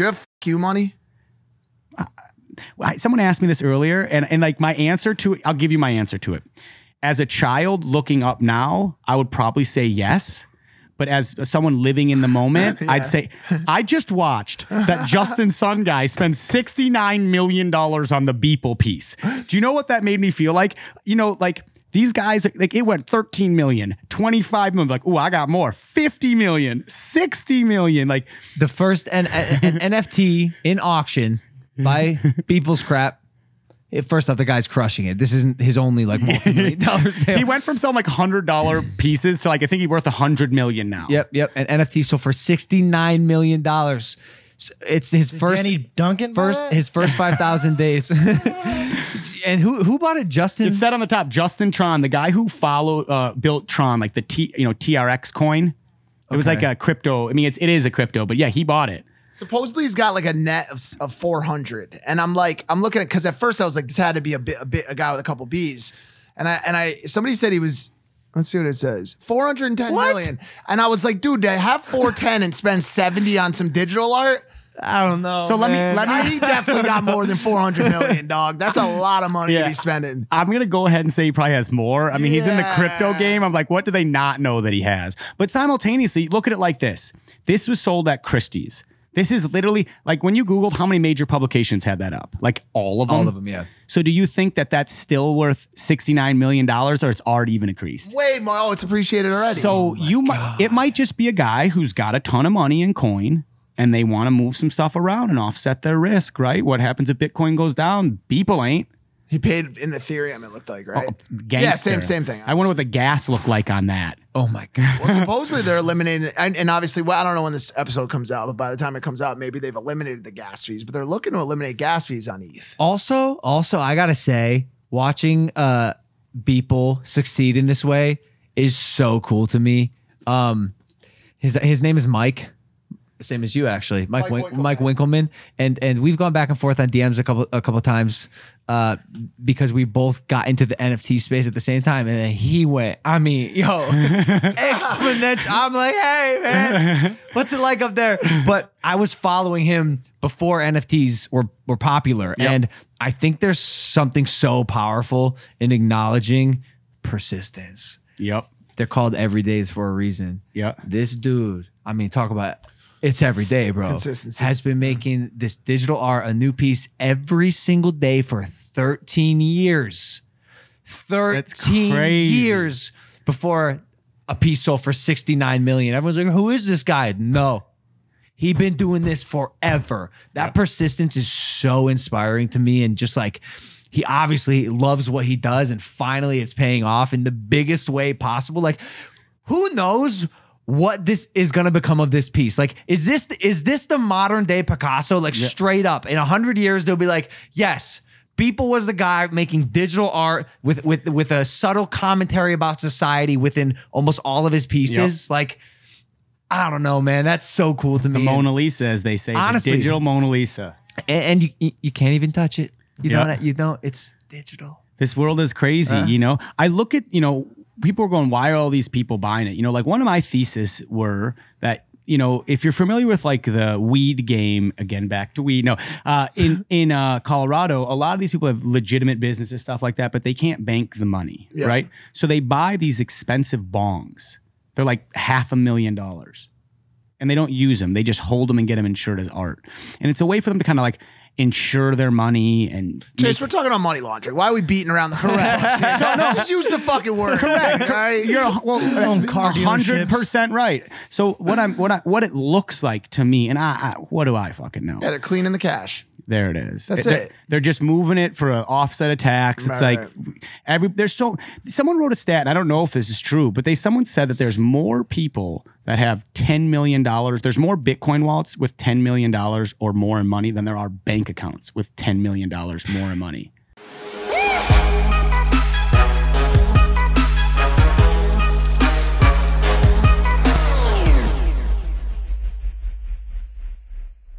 Do you have Q money? Someone asked me this earlier, and like my answer to it, I'll give you my answer to it. As a child looking up now, I would probably say yes. But as someone living in the moment, yeah. I'd say, I just watched that Justin Sun guy spend $69 million on the Beeple piece. Do you know what that made me feel like? You know, like these guys, like it went 13 million, 25 million, like, oh, I got more, 50 million, 60 million. Like the first NFT in auction by Beeple's crap. At first off, the guy's crushing it. This isn't his only like $1 million sale. He went from selling like $100 pieces to like I think he's worth $100 million now. Yep, yep. And NFT sold for $69 million. It's his first Danny Duncan first his first 5,000 days. And who bought it? Justin. It said on the top, Justin Tron, the guy who built Tron, like the TRX coin. It was like a crypto. I mean, it is a crypto, but yeah, he bought it. Supposedly he's got like a net of 400, and I'm looking at, because at first I was like, this had to be a guy with a couple B's, and somebody said he was, let's see what it says, 410 what? Million, and I was like, dude, to have 410 and spend 70 on some digital art. I don't know. So let me. He definitely got more than 400 million, dog. That's a lot of money to be spending. I'm gonna go ahead and say he probably has more. I mean, he's in the crypto game. I'm like, what do they not know that he has? But simultaneously, look at it like this: this was sold at Christie's. This is literally like when you Googled how many major publications had that up, like all of them. All of them, yeah. So do you think that that's still worth $69 million or it's already even increased? Way more. Oh, it's appreciated already. So it might just be a guy who's got a ton of money in coin and they want to move some stuff around and offset their risk, right? What happens if Bitcoin goes down? People ain't. He paid in Ethereum, it looked like, right? Oh, yeah, same thing. I wonder what the gas looked like on that. Oh, my God. Well, supposedly they're eliminating, and obviously, well, I don't know when this episode comes out, but by the time it comes out, maybe they've eliminated the gas fees, but they're looking to eliminate gas fees on ETH. Also, I got to say, watching Beeple succeed in this way is so cool to me. His name is Mike. Same as you, actually, Mike Winkelmann, and we've gone back and forth on DMs a couple times because we both got into the NFT space at the same time, and then he went. I mean, yo, exponential. I'm like, hey, man, what's it like up there? But I was following him before NFTs were popular, and I think there's something so powerful in acknowledging persistence. Yep, they're called everydays for a reason. Yeah, this dude. I mean, talk about. It's every day, bro. Consistency. Has been making this digital art a new piece every single day for 13 years. 13 years before a piece sold for $69 million. Everyone's like, who is this guy? No. He's been doing this forever. That persistence is so inspiring to me. And just like, he obviously loves what he does. And finally, it's paying off in the biggest way possible. Like, who knows what this is going to become of this piece? Like, is this the modern day Picasso? Like, straight up, in 100 years, they'll be like, yes, Beeple was the guy making digital art with a subtle commentary about society within almost all of his pieces. Like, I don't know, man. That's so cool to me. The Mona Lisa, as they say, honestly, the digital Mona Lisa, and you can't even touch it. You know that, you know, it's digital. This world is crazy. You know, I look at, you know, people are going, why are all these people buying it? You know, like one of my theses were that, you know, if you're familiar with like the weed game, again, back to weed, in Colorado, a lot of these people have legitimate businesses, stuff like that, but they can't bank the money, right? So they buy these expensive bongs. They're like $500,000 and they don't use them. They just hold them and get them insured as art. And it's a way for them to kind of like insure their money and Chase, we're talking about money laundering. Why are we beating around the correct? So no, just use the fucking word. Correct. Right? You're 100% right. So what it looks like to me, and I what do I fucking know? Yeah, they're cleaning the cash. There it is. That's it. They're just moving it for an offset of tax. It's like someone wrote a stat, and I don't know if this is true, but someone said that there's more people that have $10 million. There's more Bitcoin wallets with $10 million or more in money than there are bank accounts with $10 million more in money.